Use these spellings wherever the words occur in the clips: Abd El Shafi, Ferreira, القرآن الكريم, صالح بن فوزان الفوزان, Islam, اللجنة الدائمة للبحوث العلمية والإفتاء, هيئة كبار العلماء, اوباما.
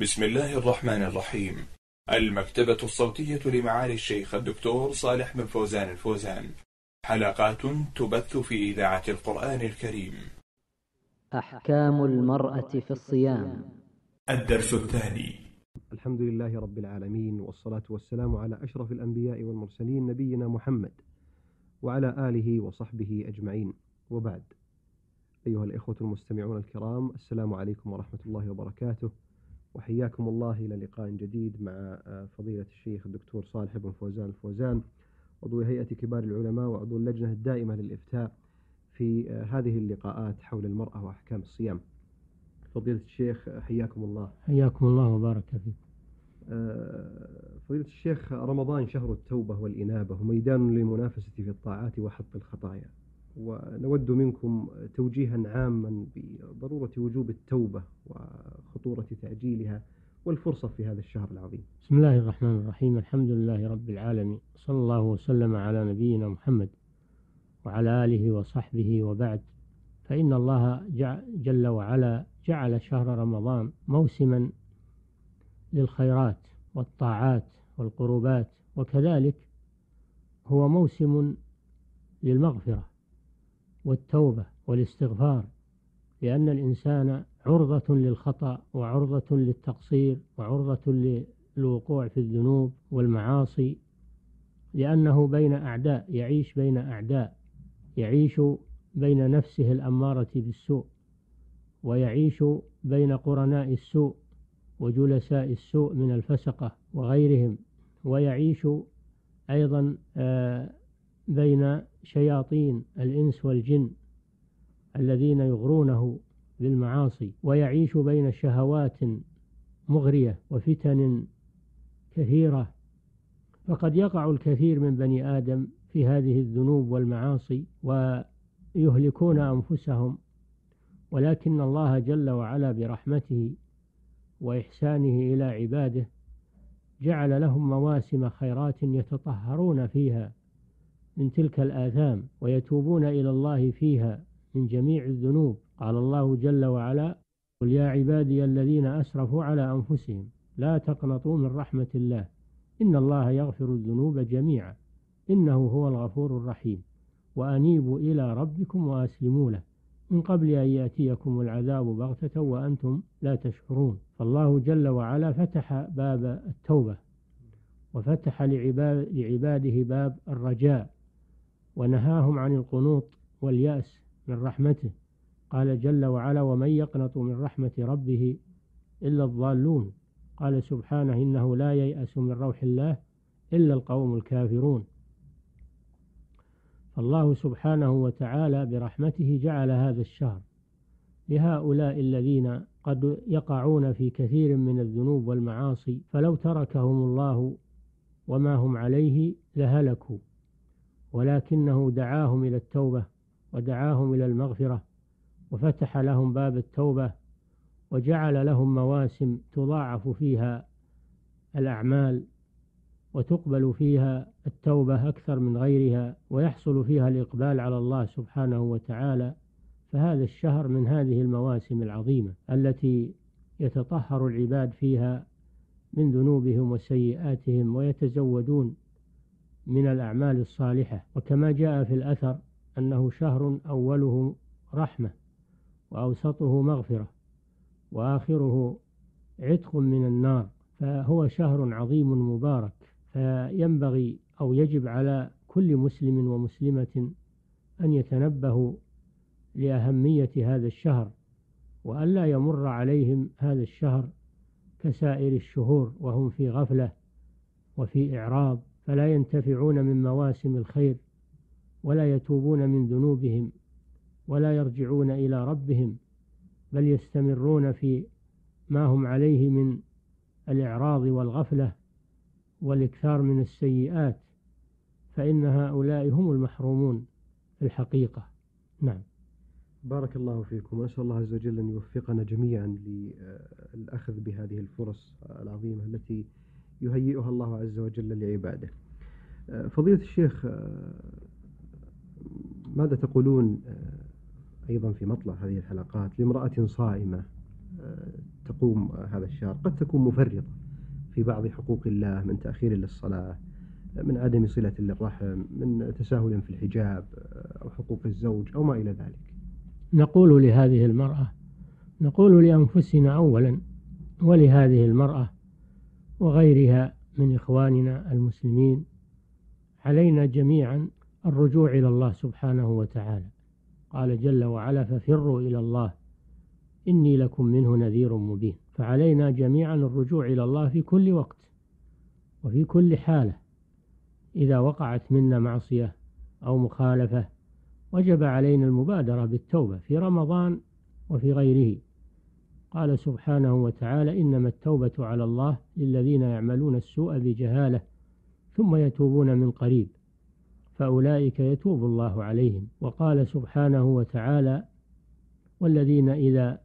بسم الله الرحمن الرحيم. المكتبة الصوتية لمعالي الشيخ الدكتور صالح بن فوزان الفوزان، حلقات تبث في إذاعة القرآن الكريم. أحكام المرأة في الصيام، الدرس الثاني. الحمد لله رب العالمين، والصلاة والسلام على أشرف الأنبياء والمرسلين نبينا محمد وعلى آله وصحبه أجمعين، وبعد. أيها الإخوة المستمعون الكرام، السلام عليكم ورحمة الله وبركاته، وحياكم الله إلى لقاء جديد مع فضيلة الشيخ الدكتور صالح بن فوزان الفوزان، عضو هيئة كبار العلماء وعضو اللجنة الدائمة للإفتاء في هذه اللقاءات حول المرأة وأحكام الصيام. فضيلة الشيخ حياكم الله. حياكم الله وبارك فيكم. فضيلة الشيخ، رمضان شهر التوبة والإنابة وميدان للمنافسة في الطاعات وحط الخطايا، ونود منكم توجيها عاما بضرورة وجوب التوبة وخطورة تعجيلها والفرصة في هذا الشهر العظيم. بسم الله الرحمن الرحيم. الحمد لله رب العالمين، صلى الله وسلم على نبينا محمد وعلى آله وصحبه، وبعد. فإن الله جل وعلا جعل شهر رمضان موسما للخيرات والطاعات والقربات، وكذلك هو موسم للمغفرة والتوبة والاستغفار، لأن الإنسان عرضة للخطأ وعرضة للتقصير وعرضة للوقوع في الذنوب والمعاصي، لأنه بين أعداء، يعيش بين أعداء، يعيش بين نفسه الأمارة بالسوء، ويعيش بين قرناء السوء وجلساء السوء من الفسقة وغيرهم، ويعيش أيضا بين شياطين الإنس والجن الذين يغرونه بالمعاصي، ويعيش بين شهوات مغرية وفتن كثيرة. فقد يقع الكثير من بني آدم في هذه الذنوب والمعاصي ويهلكون أنفسهم، ولكن الله جل وعلا برحمته وإحسانه إلى عباده جعل لهم مواسم خيرات يتطهرون فيها من تلك الآثام، ويتوبون إلى الله فيها من جميع الذنوب. قال الله جل وعلا: قل يا عبادي الذين أسرفوا على أنفسهم لا تقنطوا من رحمة الله إن الله يغفر الذنوب جميعا إنه هو الغفور الرحيم وأنيبوا إلى ربكم وأسلموا له من قبل أن يأتيكم العذاب بغتة وأنتم لا تشعرون. فالله جل وعلا فتح باب التوبة، وفتح لعباده باب الرجاء، ونهاهم عن القنوط واليأس من رحمته. قال جل وعلا: ومن يقنط من رحمة ربه إلا الضالون. قال سبحانه: إنه لا ييأس من روح الله إلا القوم الكافرون. فالله سبحانه وتعالى برحمته جعل هذا الشهر لهؤلاء الذين قد يقعون في كثير من الذنوب والمعاصي، فلو تركهم الله وما هم عليه لهلكوا، ولكنه دعاهم إلى التوبة ودعاهم إلى المغفرة، وفتح لهم باب التوبة، وجعل لهم مواسم تضاعف فيها الأعمال وتقبل فيها التوبة أكثر من غيرها، ويحصل فيها الإقبال على الله سبحانه وتعالى. فهذا الشهر من هذه المواسم العظيمة التي يتطهر العباد فيها من ذنوبهم وسيئاتهم، ويتزودون من الأعمال الصالحة. وكما جاء في الأثر أنه شهر أوله رحمة، وأوسطه مغفرة، وآخره عتق من النار. فهو شهر عظيم مبارك، فينبغي أو يجب على كل مسلم ومسلمة أن يتنبهوا لأهمية هذا الشهر، وأن لا يمر عليهم هذا الشهر كسائر الشهور وهم في غفلة وفي إعراض، فلا ينتفعون من مواسم الخير، ولا يتوبون من ذنوبهم، ولا يرجعون إلى ربهم، بل يستمرون في ما هم عليه من الإعراض والغفلة والإكثار من السيئات، فإن هؤلاء هم المحرومون في الحقيقة. نعم، بارك الله فيكم. أسأل الله عز وجل أن يوفقنا جميعا للأخذ بهذه الفرص العظيمة التي يهيئها الله عز وجل لعباده. فضيلة الشيخ، ماذا تقولون أيضا في مطلع هذه الحلقات لامرأة صائمة تقوم هذا الشهر قد تكون مفرطة في بعض حقوق الله، من تأخير للصلاة، من عدم صلة للرحم، من تساهل في الحجاب أو حقوق الزوج أو ما إلى ذلك. نقول لهذه المرأة، نقول لأنفسنا أولا ولهذه المرأة وغيرها من إخواننا المسلمين، علينا جميعا الرجوع إلى الله سبحانه وتعالى. قال جل وعلا: ففروا إلى الله إني لكم منه نذير مبين. فعلينا جميعا الرجوع إلى الله في كل وقت وفي كل حالة. إذا وقعت منا معصية أو مخالفة وجب علينا المبادرة بالتوبة في رمضان وفي غيره. قال سبحانه وتعالى: إنما التوبة على الله للذين يعملون السوء بجهالة ثم يتوبون من قريب فأولئك يتوب الله عليهم. وقال سبحانه وتعالى: والذين إذا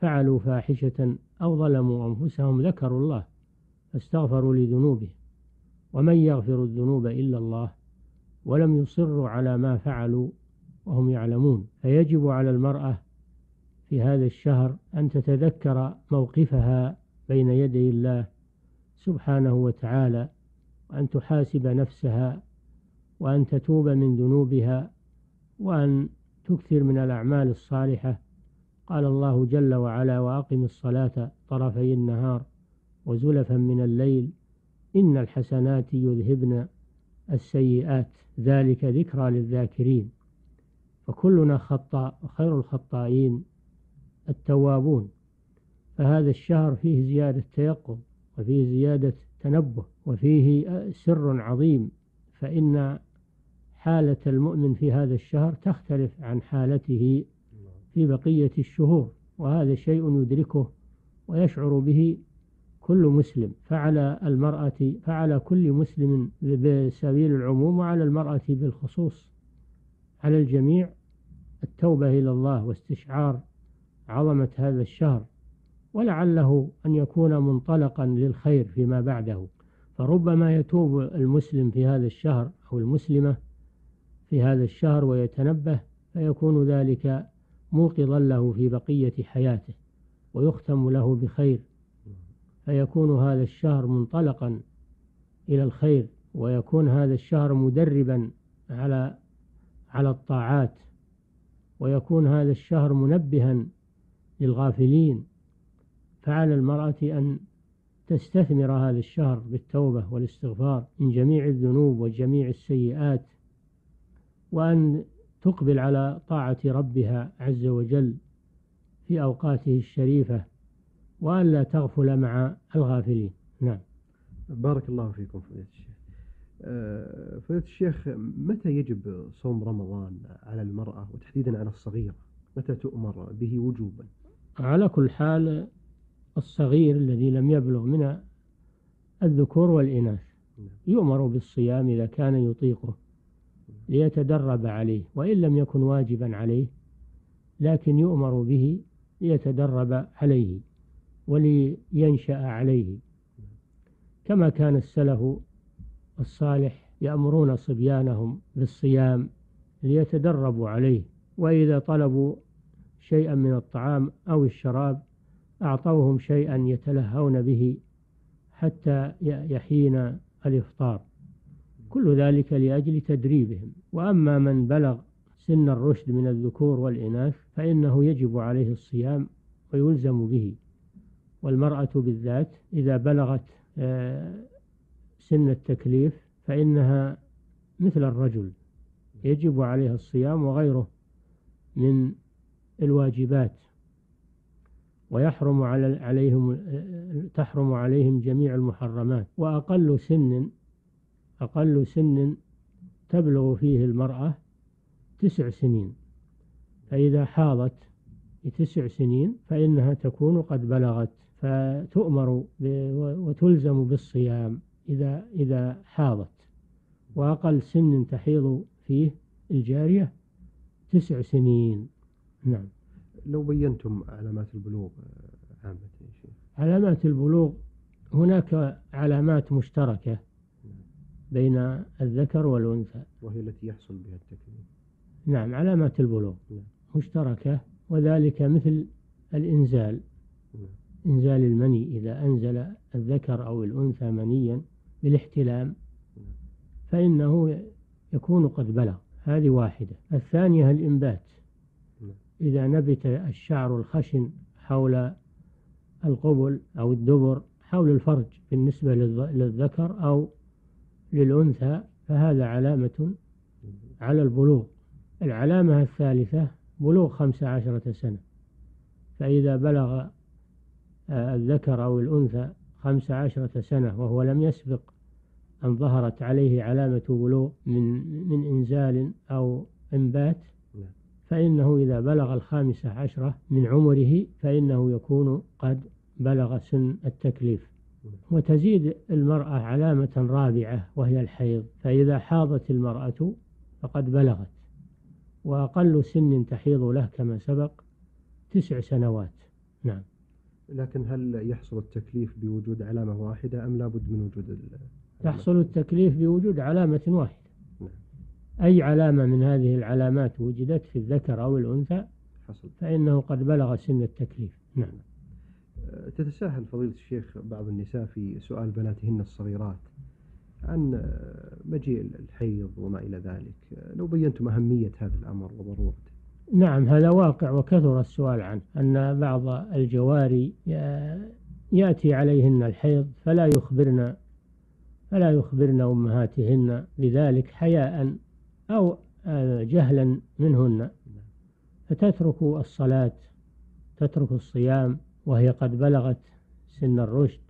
فعلوا فاحشة أو ظلموا أنفسهم ذكروا الله فاستغفروا لذنوبهم ومن يغفر الذنوب إلا الله ولم يصروا على ما فعلوا وهم يعلمون. فيجب على المرأة في هذا الشهر أن تتذكر موقفها بين يدي الله سبحانه وتعالى، وأن تحاسب نفسها، وأن تتوب من ذنوبها، وأن تكثر من الأعمال الصالحة. قال الله جل وعلا: وأقم الصلاة طرفي النهار وزلفا من الليل إن الحسنات يذهبن السيئات ذلك ذكرى للذاكرين. فكلنا خطاء وخير الخطائين التوابون. فهذا الشهر فيه زيادة تيقظ وفيه زيادة تنبه وفيه سر عظيم، فإن حالة المؤمن في هذا الشهر تختلف عن حالته في بقية الشهور، وهذا شيء يدركه ويشعر به كل مسلم. فعلى المرأة، فعلى كل مسلم بسبيل العموم، وعلى المرأة بالخصوص، على الجميع التوبة إلى الله واستشعار عظمة هذا الشهر، ولعله أن يكون منطلقا للخير فيما بعده. فربما يتوب المسلم في هذا الشهر أو المسلمة في هذا الشهر ويتنبه، فيكون ذلك موقظا له في بقية حياته ويختم له بخير، فيكون هذا الشهر منطلقا إلى الخير، ويكون هذا الشهر مدربا على الطاعات، ويكون هذا الشهر منبها للغافلين. فعلى المرأة أن تستثمر هذا الشهر بالتوبة والاستغفار من جميع الذنوب وجميع السيئات، وأن تقبل على طاعة ربها عز وجل في أوقاته الشريفة، وأن لا تغفل مع الغافلين. نعم، بارك الله فيكم فضيلة الشيخ. فضيلة الشيخ، متى يجب صوم رمضان على المرأة وتحديدا على الصغيرة؟ متى تؤمر به وجوبا؟ على كل حال الصغير الذي لم يبلغ من الذكور والإناث يؤمر بالصيام إذا كان يطيقه ليتدرب عليه، وإن لم يكن واجبا عليه لكن يؤمر به ليتدرب عليه ولينشأ عليه، كما كان السلف الصالح يأمرون صبيانهم بالصيام ليتدربوا عليه، وإذا طلبوا شيئا من الطعام أو الشراب أعطوهم شيئا يتلهون به حتى يحين الإفطار، كل ذلك لأجل تدريبهم. وأما من بلغ سن الرشد من الذكور والإناث فإنه يجب عليه الصيام ويلزم به، والمرأة بالذات إذا بلغت سن التكليف فإنها مثل الرجل يجب عليها الصيام وغيره من الواجبات، ويحرم عليهم تحرم عليهم جميع المحرمات. وأقل سن تبلغ فيه المرأة 9 سنين، فإذا حاضت 9 سنين فإنها تكون قد بلغت، فتؤمر وتلزم بالصيام إذا حاضت. وأقل سن تحيض فيه الجارية 9 سنين. نعم. لو بينتم علامات البلوغ عامة يا شيخ. علامات البلوغ هناك علامات مشتركة بين الذكر والأنثى، وهي التي يحصل بها التكليف. نعم، علامات البلوغ مشتركة، وذلك مثل الإنزال، إنزال المني إذا أنزل الذكر أو الأنثى منيا بالاحتلام فإنه يكون قد بلغ. هذه واحدة. الثانية الإنبات، إذا نبت الشعر الخشن حول القبل أو الدبر حول الفرج بالنسبة للذكر أو للأنثى فهذا علامة على البلوغ. العلامة الثالثة بلوغ 15 سنة، فإذا بلغ الذكر أو الأنثى 15 سنة وهو لم يسبق أن ظهرت عليه علامة بلوغ من إنزال أو إنبات فإنه إذا بلغ 15 من عمره فإنه يكون قد بلغ سن التكليف. وتزيد المرأة علامة رابعة وهي الحيض، فإذا حاضت المرأة فقد بلغت، وأقل سن تحيض له كما سبق 9 سنوات. نعم. لكن هل يحصل التكليف بوجود علامة واحدة أم لابد من وجود؟ يحصل التكليف بوجود علامة واحدة. أي علامة من هذه العلامات وجدت في الذكر أو الأنثى فإنه قد بلغ سن التكليف. نعم. تتساهل فضيلة الشيخ بعض النساء في سؤال بناتهن الصغيرات عن مجيء الحيض وما إلى ذلك، لو بينتم أهمية هذا الأمر وضرورته. نعم، هذا واقع وكثر السؤال عنه، أن بعض الجواري يأتي عليهن الحيض فلا يخبرن أمهاتهن بذلك حياء أو جهلا منهن، فتترك الصلاة تترك الصيام وهي قد بلغت سن الرشد،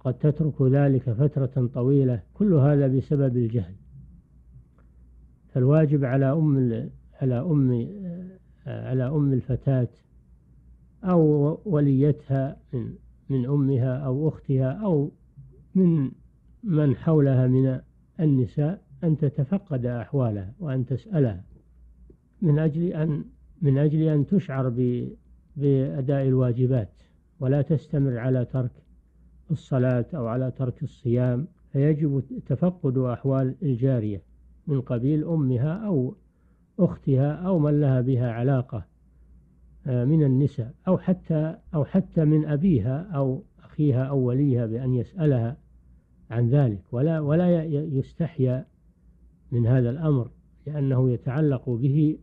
قد تترك ذلك فترة طويلة، كل هذا بسبب الجهل. فالواجب على أم الفتاة أو وليتها من أمها أو أختها أو من حولها من النساء أن تتفقد أحوالها وأن تسألها من أجل أن تشعر بأداء الواجبات ولا تستمر على ترك الصلاة أو على ترك الصيام. فيجب تفقد أحوال الجارية من قبيل أمها أو أختها أو من لها بها علاقة من النساء أو حتى من أبيها أو أخيها أو وليها بأن يسألها عن ذلك، ولا يستحيا من هذا الأمر، لأنه يتعلق به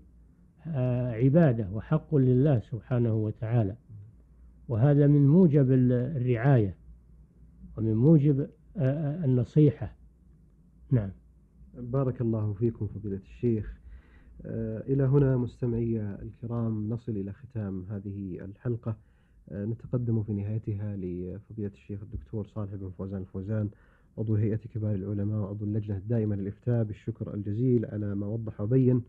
عبادة وحق لله سبحانه وتعالى، وهذا من موجب الرعاية ومن موجب النصيحة. نعم. بارك الله فيكم فضيلة الشيخ. إلى هنا مستمعي الكرام نصل إلى ختام هذه الحلقة، نتقدم في نهايتها لفضيلة الشيخ الدكتور صالح بن فوزان الفوزان، عضو هيئة كبار العلماء وعضو اللجنة الدائمة للإفتاء، بالشكر الجزيل على ما وضح وبين،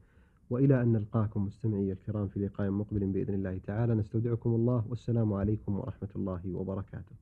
وإلى أن نلقاكم مستمعي الكرام في لقاء مقبل بإذن الله تعالى، نستودعكم الله والسلام عليكم ورحمة الله وبركاته.